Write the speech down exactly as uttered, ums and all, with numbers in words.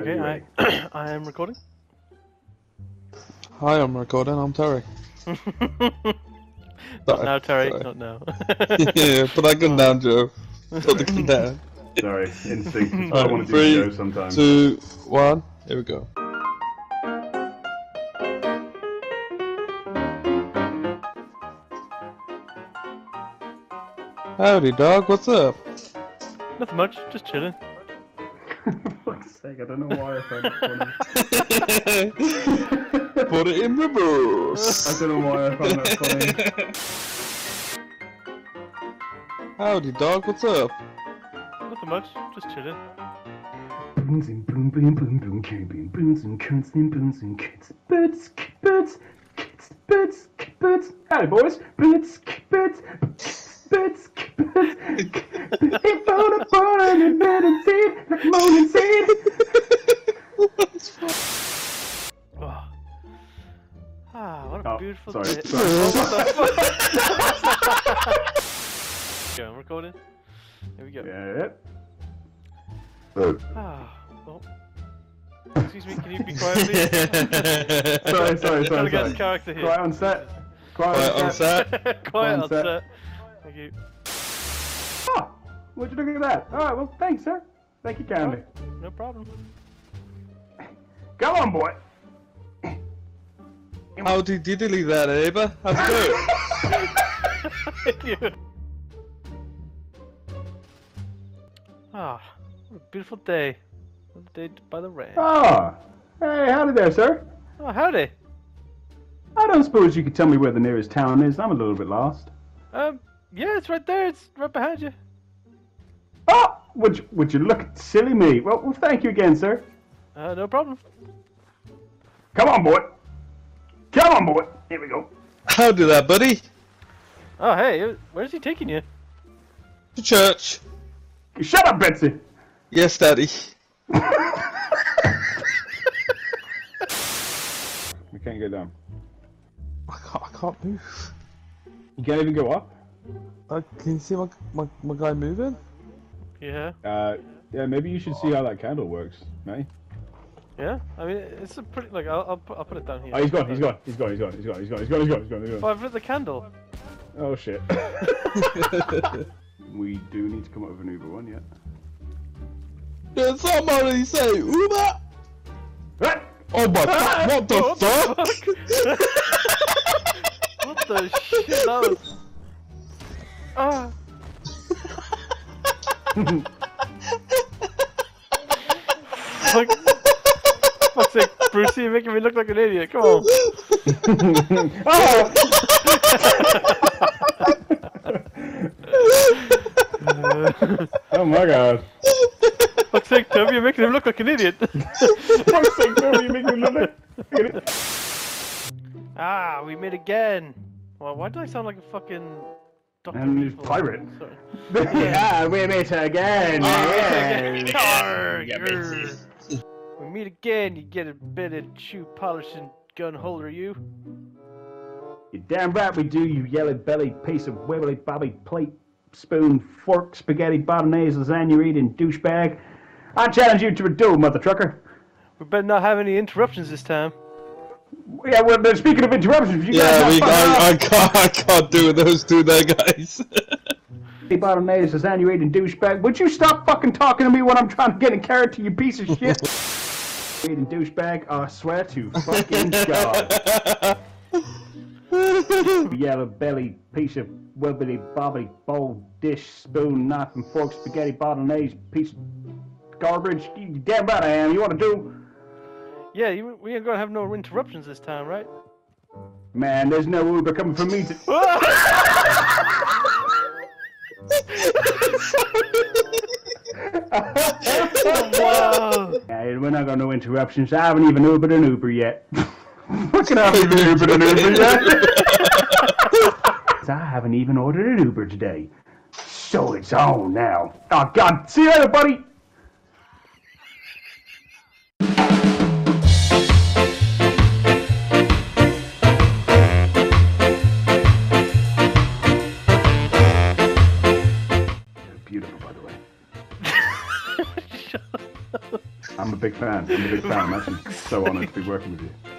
Okay, I, I am recording. Hi, I'm recording. I'm Terry. Not now, Terry. Sorry. Not now. Yeah, put that gun down, Joe. Put the gun down. Sorry, instinct. I right, want to three, do Joe sometimes. Two, one. Here we go. Howdy, dog. What's up? Nothing much. Just chilling. Sake, I don't know why I found it funny. Put it in reverse. I don't know why I found that funny. Howdy, dog. What's up? Nothing much. Just chilling. Boons and boom, boom, boom, boom, boom, boons and coons and boons and kids, birds, birds, kids, birds, birds. Howdy, boys. Birds, birds, birds, birds. It's on a barn and meditate like morning sand. Ah, what a oh, beautiful sorry. Day. Sorry. Okay, I'm recording. Here we go. Yeah. Ah, oh. Excuse me, can you be quiet, please? sorry, sorry, sorry. Trying to get his character here. Quiet on set. Quiet on set. Quiet on set. Thank you. Ah, what'd you think of that? All right, well, thanks, sir. Thank you kindly. No, no problem. Go on, boy. How did diddly that, Ava? How's it going? Thank you. Ah, what a beautiful day. What a day by the ranch. Ah, hey, howdy there, sir. Oh, howdy. I don't suppose you could tell me where the nearest town is. I'm a little bit lost. Um, yeah, it's right there. It's right behind you. Oh, would you, would you look at silly me? Well, well, thank you again, sir. Uh, no problem. Come on, boy. Come on, boy. Here we go. How do that, buddy? Oh, hey, where's he taking you? To church. Shut up, Betsy. Yes, Daddy. We can't go down. I can't, I can't move. You can't even go up? Uh, can you see my, my, my guy moving? Yeah. Uh, yeah, maybe you should see how that candle works, mate. Yeah, I mean, it's a pretty, like, I'll, I'll, I'll put it down here. Oh, he's gone, he's gone, he's gone, he's gone, he's gone, he's gone, he's gone, he's gone, he's gone, he's gone. But I've lit the candle. Oh, shit. We do need to come up with an Uber one, yeah. Did somebody say Uber? Oh my god, what the what fuck? The fuck? What the shit, that was... Ah. Fuck. Fuck's sake, Brucey, you're making me look like an idiot, come on. Oh. Oh my god. Fuck's sake, Toby, you're making him look like an idiot. Fuck's sake, Toby, you're making him look like an idiot. Ah, we met again. Well, why do I sound like a fucking... And pirate. Yeah, we meet again. Oh, yeah. We meet again. We meet again. You get a bit of shoe polishing gun holder, you. You're damn right we do. You yellow-bellied piece of wibbly-bobby plate, spoon, fork, spaghetti, bolognese, lasagna-eating douchebag. I challenge you to a duel, mother trucker. We better not have any interruptions this time. Yeah, well, speaking of interruptions, you yeah, guys we, I, I, can't, I can't do those two there, guys. Hey, bottom-nays, attenuating douchebag, would you stop fucking talking to me when I'm trying to get a character, you piece of shit? Attenuating douchebag, I swear to fucking God. Yellow-bellied piece of wibbly-bobbly bowl, dish, spoon, knife and fork, spaghetti, bolognese, piece of garbage. You damn right I am. You want to do... Yeah, you, we ain't gonna have no interruptions this time, right? Man, there's no Uber coming from me to- Wow! Yeah, we're not gonna no interruptions. I haven't even Ubered an Uber yet. Fucking I haven't even Ubered an Uber yet! I haven't even ordered an Uber today. So it's on now. Oh god, see you later, buddy! big fan. I'm a big fan. I'm actually so honoured to be working with you.